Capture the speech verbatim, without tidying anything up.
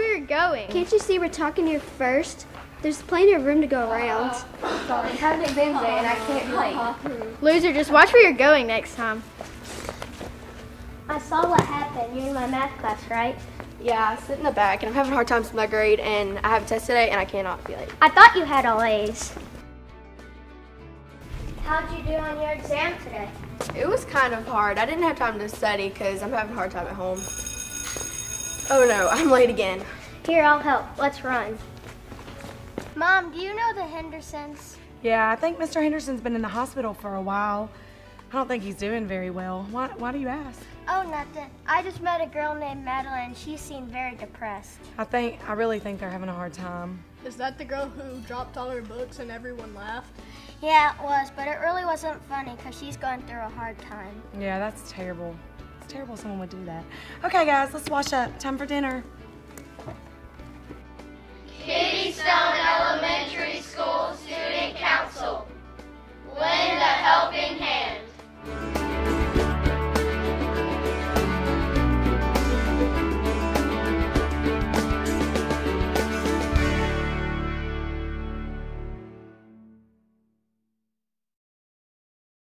where you're going. Can't you see we're talking here first? There's plenty of room to go around. Uh, sorry, I have an exam day and I can't be late. Loser, just watch where you're going next time. I saw what happened. You're in my math class, right? Yeah, I sit in the back and I'm having a hard time with my grade and I have a test today and I cannot be late. I thought you had all A's. How'd you do on your exam today? It was kind of hard. I didn't have time to study because I'm having a hard time at home. Oh no, I'm late again. Here, I'll help. Let's run. Mom, do you know the Hendersons? Yeah, I think Mister Henderson's been in the hospital for a while. I don't think he's doing very well. Why, why do you ask? Oh, nothing. I just met a girl named Madeline. She seemed very depressed. I think, I really think they're having a hard time. Is that the girl who dropped all her books and everyone laughed? Yeah, it was, but it really wasn't funny because she's going through a hard time. Yeah, that's terrible. It's terrible someone would do that. Okay, guys, let's wash up. Time for dinner.